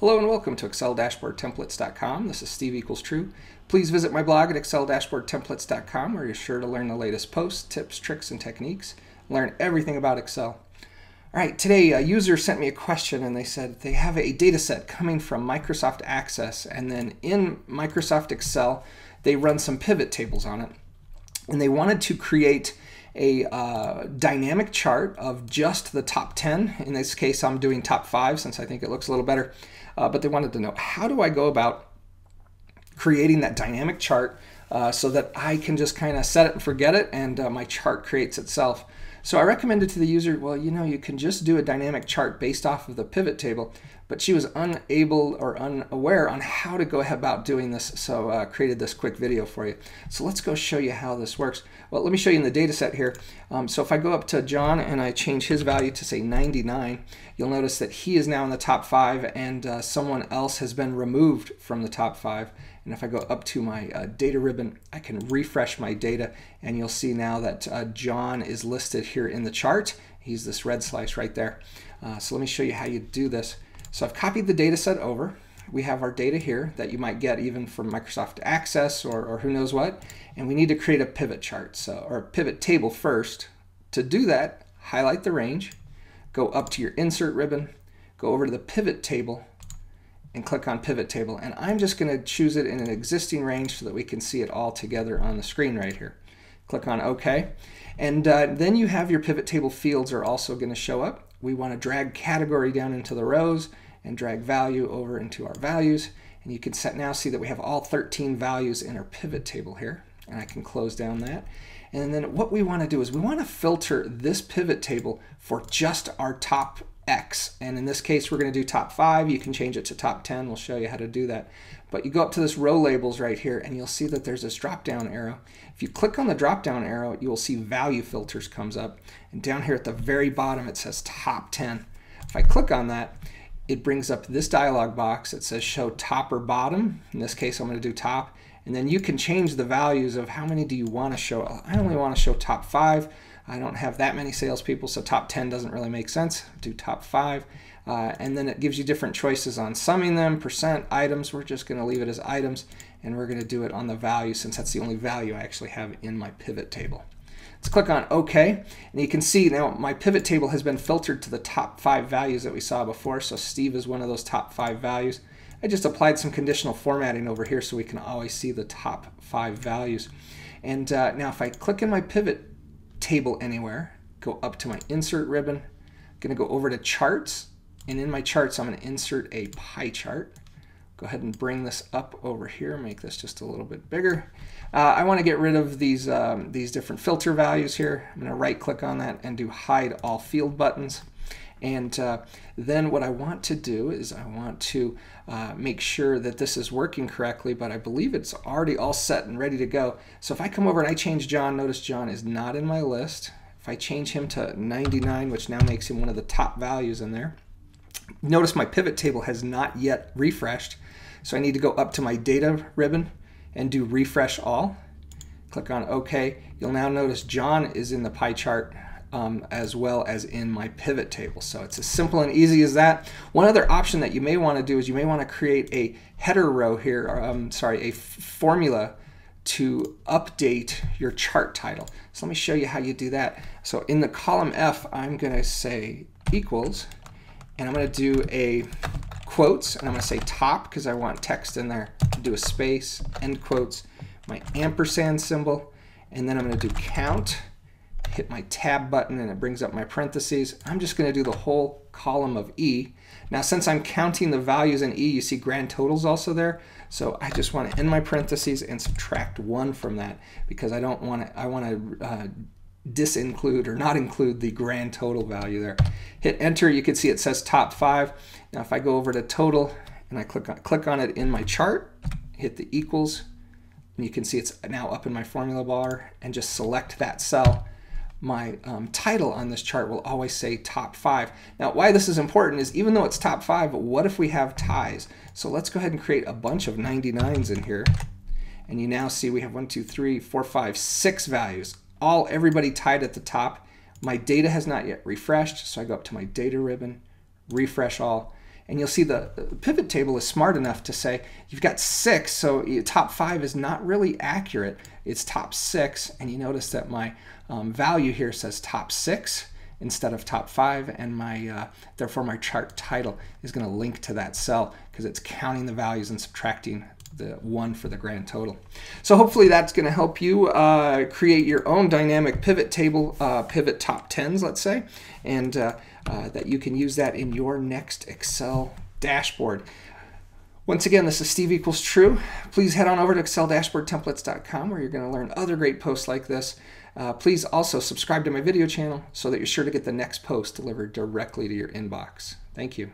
Hello and welcome to ExcelDashboardTemplates.com. This is Steve equals true. Please visit my blog at ExcelDashboardTemplates.com where you're sure to learn the latest posts, tips, tricks, and techniques. Learn everything about Excel. All right, today a user sent me a question and they said they have a data set coming from Microsoft Access, and then in Microsoft Excel they run some pivot tables on it, and they wanted to create a dynamic chart of just the top 10. In this case, I'm doing top 5 since I think it looks a little better. But they wanted to know, how do I go about creating that dynamic chart so that I can just kind of set it and forget it, and my chart creates itself? So I recommended to the user, well, you know, you can just do a dynamic chart based off of the pivot table, but she was unable or unaware on how to go about doing this, so I created this quick video for you. So let's go show you how this works. Well, let me show you in the data set here. So if I go up to John and I change his value to say 99, you'll notice that he is now in the top 5, and someone else has been removed from the top 5. And if I go up to my data ribbon, I can refresh my data, and you'll see now that John is listed here in the chart. He's this red slice right there. So let me show you how you do this. So I've copied the data set over. We have our data here that you might get even from Microsoft Access or who knows what. And we need to create a pivot chart, or a pivot table first. To do that, highlight the range, go up to your insert ribbon, go over to the pivot table, and click on pivot table. And I'm just going to choose it in an existing range so that we can see it all together on the screen right here. Click on OK. And then you have your pivot table fields are also going to show up. We want to drag category down into the rows and drag value over into our values. And you can now see that we have all 13 values in our pivot table here. And I can close down that. And then what we want to do is we want to filter this pivot table for just our top X. And in this case, we're going to do top 5. You can change it to top 10. We'll show you how to do that. But you go up to this row labels right here, and you'll see that there's this drop down arrow. If you click on the drop down arrow, you will see value filters comes up. And down here at the very bottom, it says top 10. If I click on that, it brings up this dialog box. It says show top or bottom. In this case, I'm going to do top. And then you can change the values of how many do you want to show. I only want to show top 5. I don't have that many salespeople, so top 10 doesn't really make sense. Do top 5. And then it gives you different choices on summing them, percent, items. We're just going to leave it as items, and we're going to do it on the value since that's the only value I actually have in my pivot table. Let's click on OK, and you can see now my pivot table has been filtered to the top 5 values that we saw before, so Steve is one of those top 5 values. I just applied some conditional formatting over here so we can always see the top 5 values. And now if I click in my pivot table anywhere, go up to my insert ribbon, I'm going to go over to charts, and in my charts I'm going to insert a pie chart. Go ahead and bring this up over here, make this just a little bit bigger. I want to get rid of these different filter values here. I'm going to right click on that and do hide all field buttons. And then what I want to do is I want to make sure that this is working correctly, but I believe it's already all set and ready to go. So if I come over and I change John, notice John is not in my list. If I change him to 99, which now makes him one of the top values in there, notice my pivot table has not yet refreshed. So I need to go up to my data ribbon and do refresh all. Click on OK. You'll now notice John is in the pie chart. As well as in my pivot table. So it's as simple and easy as that. One other option that you may want to do is you may want to create a header row here, a formula to update your chart title. So let me show you how you do that. So in the column F, I'm going to say equals, and I'm going to do a quotes, and I'm going to say top because I want text in there. Do a space, end quotes, my ampersand symbol, and then I'm going to do count. Hit my tab button and it brings up my parentheses. I'm just going to do the whole column of E. Now since I'm counting the values in E, you see grand totals also there. So I just want to end my parentheses and subtract 1 from that because I don't want to, I want to disinclude or not include the grand total value there. Hit enter, you can see it says top 5. Now if I go over to total and I click on it in my chart, hit the equals, and you can see it's now up in my formula bar, and just select that cell. My title on this chart will always say top 5. Now why this is important is even though it's top 5, what if we have ties? So let's go ahead and create a bunch of 99s in here. And you now see we have 1, 2, 3, 4, 5, 6 values. Everybody tied at the top. My data has not yet refreshed, so I go up to my data ribbon, refresh all. And you'll see the pivot table is smart enough to say you've got 6, so top 5 is not really accurate. It's top 6, and you notice that my value here says top 6 instead of top 5, and my therefore my chart title is going to link to that cell because it's counting the values and subtracting the 1 for the grand total. So hopefully that's going to help you create your own dynamic pivot table, pivot top 10s, let's say, and that you can use that in your next Excel dashboard. Once again, this is Steve equals true. Please head on over to ExcelDashboardTemplates.com where you're going to learn other great posts like this. Please also subscribe to my video channel so that you're sure to get the next post delivered directly to your inbox. Thank you.